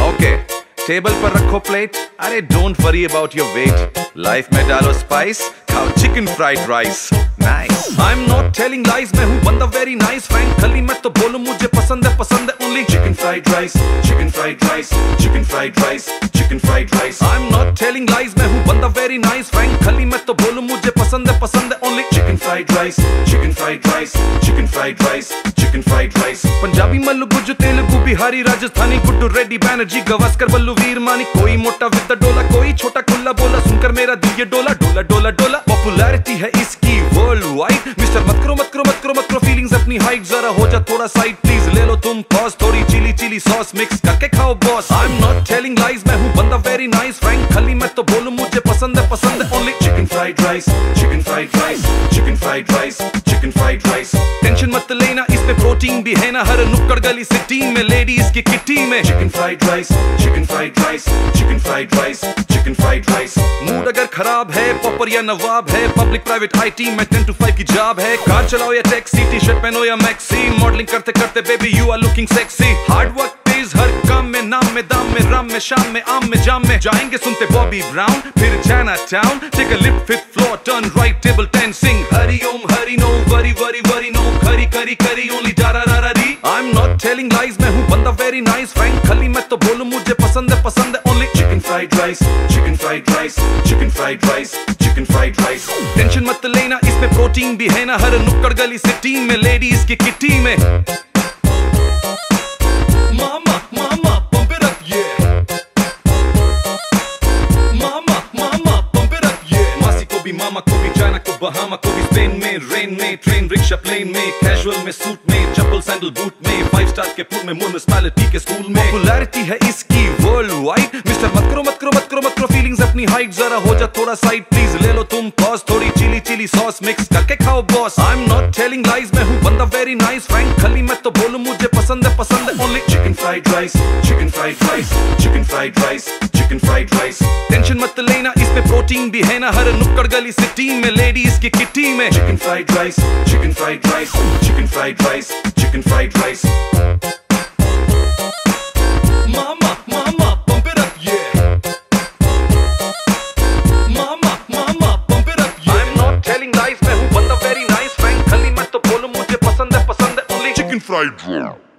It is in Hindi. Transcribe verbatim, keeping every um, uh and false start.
ओके, टेबल पर रखो प्लेट। अरे don't worry about your weight. Life में डालो स्पाइस, खाओ chicken fried rice. Nice. I am not telling lies, मैं हूँ बंदा वेरी नाइस। फ्रैंक खली मैं तो बोलूं मुझे पसंद है, पसंद है only chicken fried rice, chicken fried rice, chicken fried rice, chicken fried rice. I am not telling lies, मैं हूँ बंदा वेरी नाइस। फ्रैंक खली मैं तो बोलूं मुझे पसंद है, पसंद है only chicken fried rice, chicken fried rice, chicken fried rice, chicken fried rice. Punjabi Mallu Gujju Telugu Bihari Rajasthani Guddu Reddy Banerjee Gavaskar Ballu Veer मानी। कोई मोटा विद द डोला, कोई छोटा खुला बोला, सुनकर मेरा दिल ये डोला डोला डोला डोला। पॉपुलैरिटी है इसकी वर्ल्ड वाइड। मिस्टर मत करो मत करो मत करो मत करो फीलिंग्स अपनी हाइट। जरा हो जा थोड़ा साइड प्लीज, ले लो तुम पॉज। थोड़ी चिली चिली सॉस मिक्स करके खाओ boss. I am not telling lies, मैं हूँ बंदा वेरी नाइस। फ्रैंक खली मैं तो बोलूं मुझे पसंद है, पसंद है only chicken fried rice, chicken fried rice, chicken fried rice, chicken fried rice. Tension मत लेना, इसमें प्रोटीन भी है ना। हर नुक्कड़ गली सिटी में लेडीज की किटी में chicken fried rice, chicken fried rice, chicken fried rice, chicken fried rice. Mood अगर खराब है, पॉपर या नवाब है। पब्लिक प्राइवेट आई टी में टेन टू फाइव की जॉब है। कार चलाओ या टैक्सी, टी शर्ट पहनो या मैक्सी। मॉडलिंग करते करते baby you are looking sexy. Hard work तेज हर काम में, नाम में दाम में, राम में शाम में, आम में जाम में। जाएंगे सुनते बॉबी ब्राउन, फिर जाना town. Take a lift fifth floor, turn right, table ten, sing Hari Om Hari no worry worry worry no hurry curry curry only डारा रारा री। I am not telling lies, मैं हूँ बंदा वेरी नाइस। फ्रैंक खली मैं तो बोलूं मुझे पसंद है, पसंद है only chicken fried rice, chicken fried rice, chicken fried rice, chicken fried rice. Tension मत लेना, इसमें प्रोटीन भी है ना। हर नुक्कड़ गली सिटी में लेडीज की किटी में। मामा को भी चाइना को बहामा को भी स्पेन में, रेन में, ट्रेन रिक्शा प्लेन में, कैजुअल में सूट में, चप्पल सैंडल बूट में, फाइव स्टार के पूल में, म्युनिसिपैलिटी के स्कूल में। पॉपुलैरिटी है इसकी वर्ल्ड वाइड। मिस्टर मत करो मत करो मत करो मत करो फीलिंग्स अपनी हाइट। जरा हो जा थोड़ा साइड प्लीज, ले लो तुम पॉज। थोड़ी चिली चिली सॉस मिक्स करके खाओ boss. I am not telling lies, मैं हूँ बंदा वेरी नाइस। फ्रैंक खली मैं तो बोलूं मुझे पसंद है, पसंद है only chicken fried rice, chicken fried rice, chicken fried rice, chicken fried rice. Tension मत लेना, इसमें प्रोटीन भी है ना। हर नुक्कड़ गली सिटी में लेडीज की किटी में chicken fried rice, chicken fried rice, chicken fried rice, chicken fried rice. Mama mama pump it up yeah, mama mama pump it up yeah. I am not telling lies, मैं हूँ बंदा वेरी नाइस। फ्रैंक खली मैं तो बोलूं मुझे पसंद है, पसंद है ओनली चिकन फ्राइड।